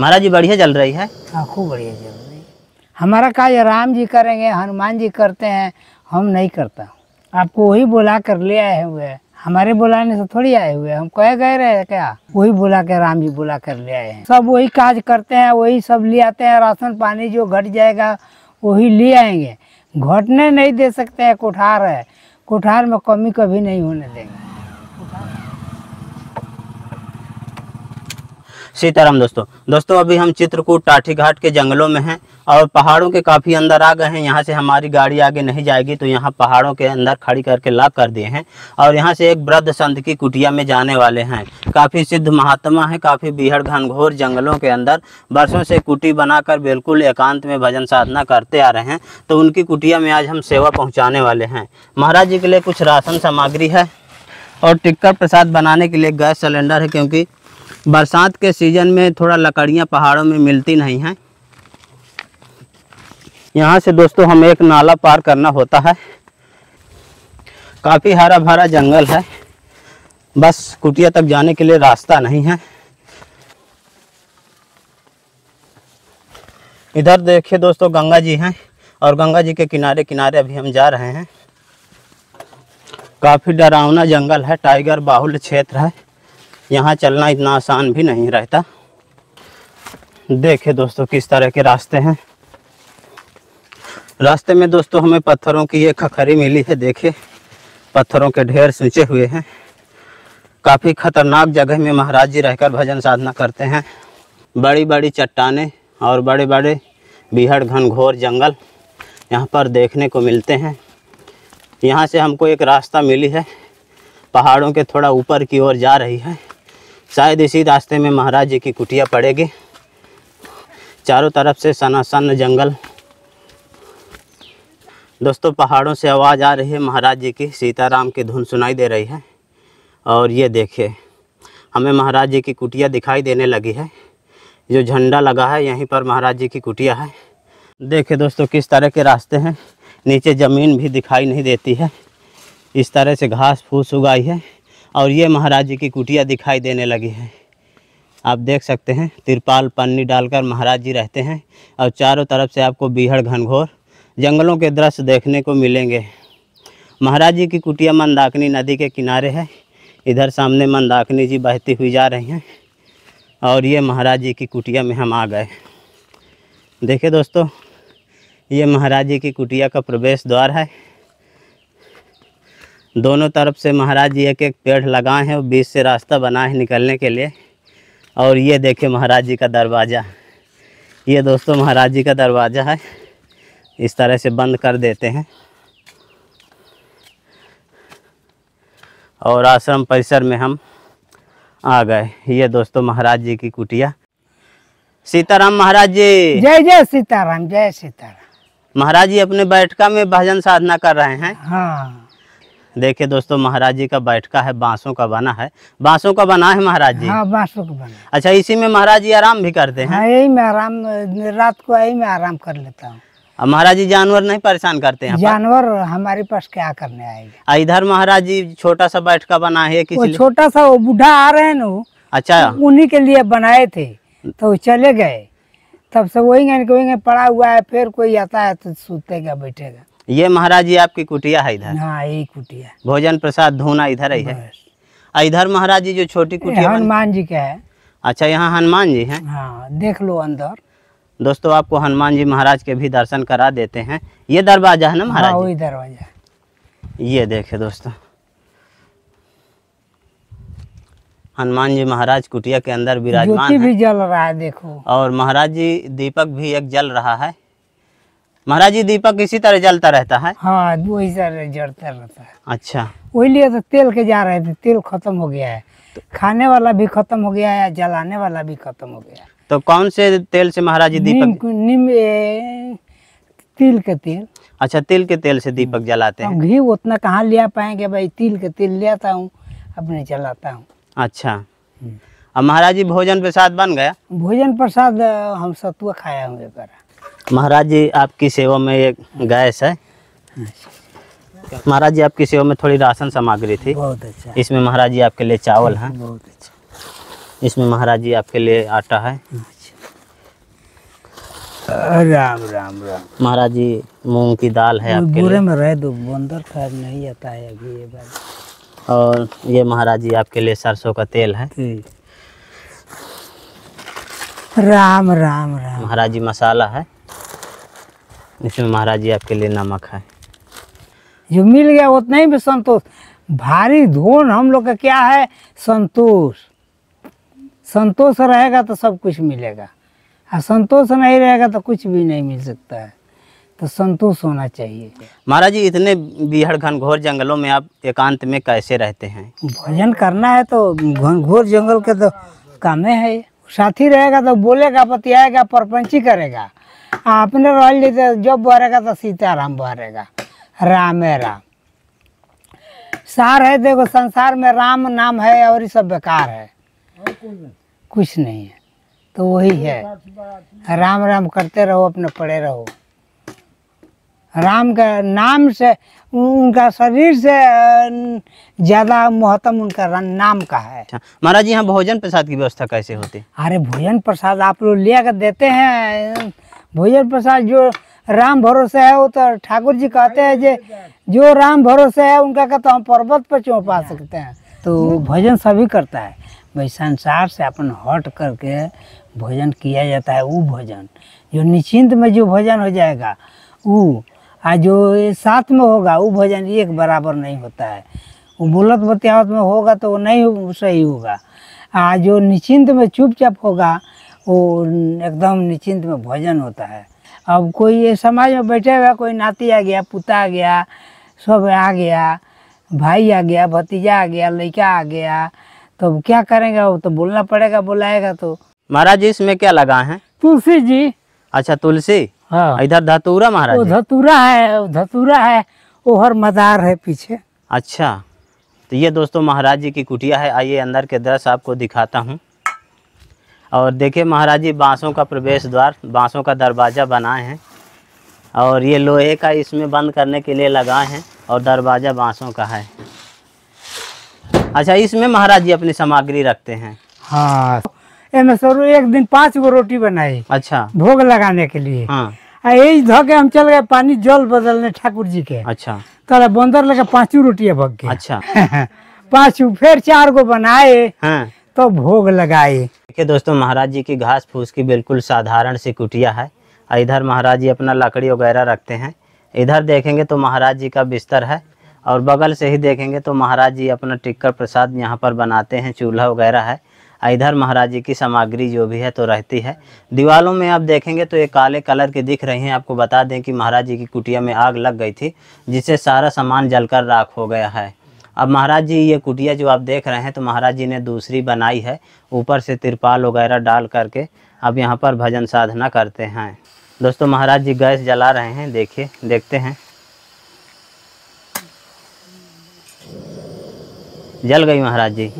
महाराज जी बढ़िया चल रही है? हाँ खूब बढ़िया चल रही है। हमारा कार्य राम जी करेंगे, हनुमान जी करते हैं, हम नहीं करता। आपको वही बुला कर ले आए हुए हैं, हमारे बुलाने से थोड़ी आए हुए हैं। हम कह गए रहे क्या? वही बुला के राम जी बुला कर ले आए हैं। सब वही काज करते हैं, वही सब ले आते हैं। राशन पानी जो घट जाएगा वही ले आएंगे, घटने नहीं दे सकते हैं। कोठार है, कोठार में कमी कभी नहीं होने देंगे। सीताराम दोस्तों अभी हम चित्रकूट टाठी घाट के जंगलों में हैं और पहाड़ों के काफ़ी अंदर आ गए हैं। यहाँ से हमारी गाड़ी आगे नहीं जाएगी तो यहाँ पहाड़ों के अंदर खड़ी करके लॉक कर दिए हैं और यहाँ से एक वृद्ध संत की कुटिया में जाने वाले हैं। काफ़ी सिद्ध महात्मा हैं, काफ़ी बीहड़ घनघोर जंगलों के अंदर बरसों से कुटी बनाकर बिल्कुल एकांत में भजन साधना करते आ रहे हैं, तो उनकी कुटिया में आज हम सेवा पहुँचाने वाले हैं। महाराज जी के लिए कुछ राशन सामग्री है और टिक्कर प्रसाद बनाने के लिए गैस सिलेंडर है, क्योंकि बरसात के सीजन में थोड़ा लकड़ियाँ पहाड़ों में मिलती नहीं हैं। यहाँ से दोस्तों हमें एक नाला पार करना होता है, काफ़ी हरा भरा जंगल है, बस कुटिया तक जाने के लिए रास्ता नहीं है। इधर देखिए दोस्तों गंगा जी हैं और गंगा जी के किनारे किनारे अभी हम जा रहे हैं। काफ़ी डरावना जंगल है, टाइगर बाहुल्य क्षेत्र है, यहाँ चलना इतना आसान भी नहीं रहता। देखिए दोस्तों किस तरह के रास्ते हैं। रास्ते में दोस्तों हमें पत्थरों की ये खखरी मिली है, देखिए पत्थरों के ढेर सूचे हुए हैं। काफ़ी खतरनाक जगह में महाराज जी रहकर भजन साधना करते हैं। बड़ी बड़ी चट्टानें और बड़े बड़े बीहड़ घनघोर जंगल यहाँ पर देखने को मिलते हैं। यहाँ से हमको एक रास्ता मिली है, पहाड़ों के थोड़ा ऊपर की ओर जा रही है। शायद इसी रास्ते में महाराज जी की कुटिया पड़ेगी। चारों तरफ से सनासन्न जंगल। दोस्तों पहाड़ों से आवाज़ आ रही है महाराज जी की, सीताराम की धुन सुनाई दे रही है। और ये देखिए हमें महाराज जी की कुटिया दिखाई देने लगी है। जो झंडा लगा है यहीं पर महाराज जी की कुटिया है। देखिए दोस्तों किस तरह के रास्ते हैं, नीचे ज़मीन भी दिखाई नहीं देती है। इस तरह से घास फूस उगाई है और ये महाराज जी की कुटिया दिखाई देने लगी है। आप देख सकते हैं तिरपाल पन्नी डालकर महाराज जी रहते हैं और चारों तरफ से आपको बीहड़ घनघोर जंगलों के दृश्य देखने को मिलेंगे। महाराज जी की कुटिया मंदाकिनी नदी के किनारे है। इधर सामने मंदाकिनी जी बहती हुई जा रही हैं और ये महाराज जी की कुटिया में हम आ गए। देखिए दोस्तों ये महाराज जी की कुटिया का प्रवेश द्वार है। दोनों तरफ से महाराज जी एक एक पेड़ लगाए हैं और बीच से रास्ता बना है निकलने के लिए। और ये देखिए महाराज जी का दरवाज़ा, ये दोस्तों महाराज जी का दरवाज़ा है, इस तरह से बंद कर देते हैं। और आश्रम परिसर में हम आ गए। ये दोस्तों महाराज जी की कुटिया। सीताराम महाराज जी, जय जय सीताराम, जय सीताराम। महाराज जी अपने बैठका में भजन साधना कर रहे हैं। हाँ देखिए दोस्तों महाराज जी का बैठका है, बांसों का बना है, बांसों का बना है महाराज जी। हाँ बांसों का बना। अच्छा इसी में महाराज जी आराम भी करते हैं? हाँ यही में आराम, रात को यही में आराम कर लेता हूँ। महाराज जी जानवर नहीं परेशान करते हैं? जानवर हमारे पास क्या करने आएगा। इधर महाराज जी छोटा सा बैठका बना है, किसी छोटा सा वो बूढ़ा आ रहे है न। अच्छा उन्ही के लिए बनाए थे तो चले गए, तब से वही पड़ा हुआ है। फिर कोई आता है तो सोतेगा बैठेगा। ये महाराज जी आपकी कुटिया है इधर? हाँ यही कुटिया। भोजन प्रसाद धोना इधर ही है। इधर महाराज जी जो छोटी कुटिया हनुमान जी का है। अच्छा यहाँ हनुमान जी हैं? हाँ देख लो अंदर। दोस्तों आपको हनुमान जी महाराज के भी दर्शन करा देते हैं। ये दरवाजा है ना महाराज? हाँ वही दरवाजा। ये देखे दोस्तों हनुमान जी महाराज कुटिया के अंदर विराजमान है। ज्योति भी जल रहा है देखो। और महाराज जी दीपक भी एक जल रहा है। महाराज जी दीपक इसी तरह जलता रहता है? हाँ वही तरह जलता रहता है। अच्छा वही लिए तो तेल के जा रहे थे, तेल खत्म हो गया है, खाने वाला भी खत्म हो गया है, जलाने वाला भी खत्म हो गया है। तो कौन से तेल से महाराज जी दीपक? तिल के तेल। अच्छा तिल के तेल से दीपक जलाते हैं। घी उतना कहाँ ले पाएंगे भाई, तिल के तेल ले आता हूँ अपने जलाता हूँ। अच्छा अब महाराज जी भोजन प्रसाद बन गया? भोजन प्रसाद हम सतुआ खाया हुए। महाराज जी आपकी सेवा में एक गैस है। महाराज जी आपकी सेवा में थोड़ी राशन सामग्री थी। बहुत अच्छा। इसमें महाराज जी आपके लिए चावल है। बहुत अच्छा। इसमें महाराज जी आपके लिए आटा है। अच्छा। राम राम राम महाराज जी, मूंग की दाल है आपके लिए। में रह दो, बंदर खैर नहीं आता है अभी ये बात। और ये महाराज जी आपके लिए सरसों का तेल है। राम राम राम महाराज जी, मसाला है इसमें महाराज जी, आपके लिए नमक है। जो मिल गया उतना ही भी संतोष। भारी धोन हम लोग का क्या है, संतोष। संतोष रहेगा तो सब कुछ मिलेगा, और संतोष नहीं रहेगा तो कुछ भी नहीं मिल सकता है। तो संतोष होना चाहिए। महाराज जी, इतने बीहड़ घनघोर जंगलों में आप एकांत में कैसे रहते हैं? भोजन करना है तो घनघोर जंगल के तो कामे है। साथी रहेगा तो बोलेगा, पतियाएगा, परपंची करेगा। आपने रह लेते, जब बहरेगा तो सीताराम बहरेगा। राम है राम सार है। देखो संसार में राम नाम है और ये सब बेकार है, कुछ नहीं है। तो वही है, राम राम करते रहो, अपने पड़े रहो। राम का नाम से, उनका शरीर से ज़्यादा महत्व उनका नाम का है। महाराज जी, यहाँ भोजन प्रसाद की व्यवस्था कैसे होती है? अरे भोजन प्रसाद आप लोग ले कर देते हैं। भोजन प्रसाद जो राम भरोसे है, वो तो ठाकुर जी कहते हैं जो राम भरोसे है उनका का तो हम पर्वत पर चौं पा सकते हैं। तो भोजन सभी करता है। भाई संसार से अपन हट करके भोजन किया जाता है। वो भोजन जो निश्चिंत में जो भोजन हो जाएगा, वो आज जो साथ में होगा, वो भोजन एक बराबर नहीं होता है। वो बोलत बतियावत में होगा तो वो नहीं सही होगा। आज जो निश्चिंत में चुपचाप होगा, वो एकदम निश्चिंत में भोजन होता है। अब कोई समाज में बैठे हुआ, कोई नाती आ गया, पुता आ गया, सब आ गया, भाई आ गया, भतीजा आ गया, लड़का आ गया, तो क्या करेंगे? वो तो बोलना पड़ेगा, बुलाएगा तो। महाराज जी, इसमें क्या लगा है? तुलसी जी। अच्छा, तुलसी। हाँ। इधर धतूरा महाराज? वो धतूरा है, धतूरा है। ओहर मदार है पीछे। अच्छा, तो ये दोस्तों महाराज जी की कुटिया है। आइए अंदर के दृश्य आपको दिखाता हूँ। और देखिए महाराज जी, बाँसों का प्रवेश द्वार, बाँसों का दरवाज़ा बनाए हैं, और ये लोहे का इसमें बंद करने के लिए लगाए हैं, और दरवाज़ा बाँसों का है। अच्छा, इसमें महाराज जी अपनी सामग्री रखते हैं? हाँ, एक दिन 5 गो रोटी बनाई। अच्छा, भोग लगाने के लिए। हाँ। यही धो के हम चल गए पानी जल बदलने ठाकुर जी के। अच्छा, तो बंदर लगे 5 रोटियाँ भग गए। अच्छा। 5, फिर 4 गो बनाए। हाँ। तो भोग लगाए। देखिए दोस्तों, महाराज जी की घास फूस की बिल्कुल साधारण सी कुटिया है। इधर महाराज जी अपना लकड़ी वगैरह रखते हैं। इधर देखेंगे तो महाराज जी का बिस्तर है, और बगल से ही देखेंगे तो महाराज जी अपना टिक्कर प्रसाद यहाँ पर बनाते हैं, चूल्हा वगैरह है। इधर महाराज जी की सामग्री जो भी है तो रहती है। दीवालों में आप देखेंगे तो ये काले कलर के दिख रहे हैं। आपको बता दें कि महाराज जी की कुटिया में आग लग गई थी, जिससे सारा सामान जलकर राख हो गया है। अब महाराज जी, ये कुटिया जो आप देख रहे हैं, तो महाराज जी ने दूसरी बनाई है। ऊपर से तिरपाल वगैरह डाल करके अब यहाँ पर भजन साधना करते हैं। दोस्तों, महाराज जी गैस जला रहे हैं। देखिए, देखते हैं। जल गई महाराज जी।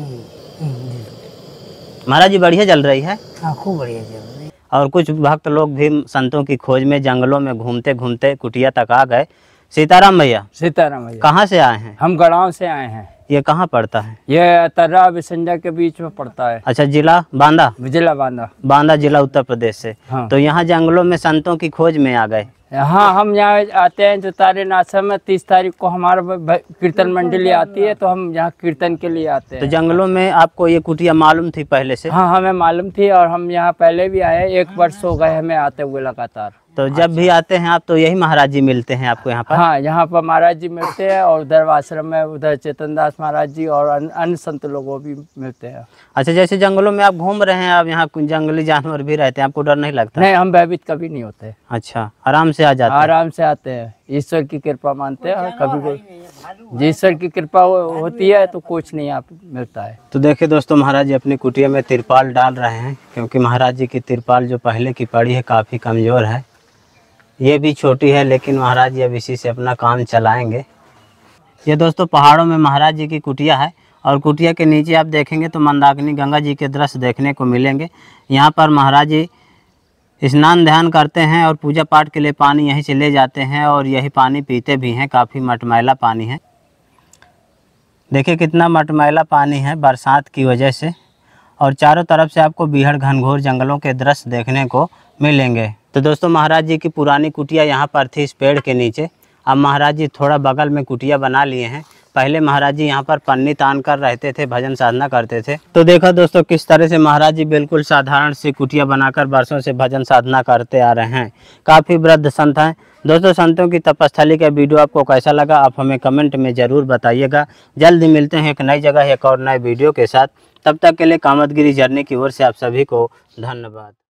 महाराज जी, बढ़िया जल रही है। हाँ, खूब बढ़िया जल रही है। और कुछ भक्त लोग भी संतों की खोज में जंगलों में घूमते घूमते कुटिया तक आ गए। सीताराम भैया। सीताराम भैया, कहाँ से आए हैं? हम गढ़ाव से आए हैं। ये कहाँ पड़ता है? ये तर्रा बिसंजा के बीच में पड़ता है। अच्छा, जिला बांदा? जिला बांदा। बांदा जिला, उत्तर प्रदेश से। हाँ। तो यहाँ जंगलों में संतों की खोज में आ गए। हाँ, हम यहाँ आते हैं जो तारेनाथ में 30 तारीख को हमारा कीर्तन मंडली आती है, तो हम यहाँ कीर्तन के लिए आते हैं। तो जंगलों में आपको ये कुटिया मालूम थी पहले से? हाँ, हमें मालूम थी, और हम यहाँ पहले भी आए। 1 वर्ष हो गए हमें आते हुए लगातार। तो जब भी आते हैं आप, तो यही महाराज जी मिलते हैं आपको यहाँ पर? हाँ, यहाँ पर महाराज जी मिलते हैं, और उधर आश्रम में उधर चेतन दास महाराज जी और अन्य संत लोगों भी मिलते हैं। अच्छा, जैसे जंगलों में आप घूम रहे हैं, आप यहाँ जंगली जानवर भी रहते हैं, आपको डर नहीं लगता? नहीं, हम भयभीत कभी नहीं होते। अच्छा, आराम से आ जाते हैं? आराम से आते हैं, ईश्वर की कृपा मानते हैं। और कभी कोई ईश्वर की कृपा होती है तो कुछ नहीं आप मिलता है। तो देखिए दोस्तों, महाराज जी अपनी कुटिया में तिरपाल डाल रहे हैं, क्योंकि महाराज जी की तिरपाल जो पहले की पड़ी है काफ़ी कमज़ोर है। ये भी छोटी है, लेकिन महाराज जी अब इसी से अपना काम चलाएंगे। ये दोस्तों पहाड़ों में महाराज जी की कुटिया है, और कुटिया के नीचे आप देखेंगे तो मंदाकिनी गंगा जी के दृश्य देखने को मिलेंगे। यहाँ पर महाराज जी स्नान ध्यान करते हैं, और पूजा पाठ के लिए पानी यहीं से ले जाते हैं, और यही पानी पीते भी हैं। काफ़ी मटमैला पानी है। देखिए कितना मटमैला पानी है बरसात की वजह से। और चारों तरफ से आपको बीहड़ घनघोर जंगलों के दृश्य देखने को मिलेंगे। तो दोस्तों महाराज जी की पुरानी कुटिया यहाँ पर थी इस पेड़ के नीचे। अब महाराज जी थोड़ा बगल में कुटिया बना लिए हैं। पहले महाराज जी यहाँ पर पन्नी तान कर रहते थे, भजन साधना करते थे। तो देखो दोस्तों किस तरह से महाराज जी बिल्कुल साधारण सी कुटिया बनाकर बरसों से भजन साधना करते आ रहे हैं। काफ़ी वृद्ध संत हैं। दोस्तों संतों की तपस्थली का वीडियो आपको कैसा लगा आप हमें कमेंट में ज़रूर बताइएगा। जल्द ही मिलते हैं एक नई जगह एक और नए वीडियो के साथ। तब तक के लिए कामतगिरी जर्नी की ओर से आप सभी को धन्यवाद।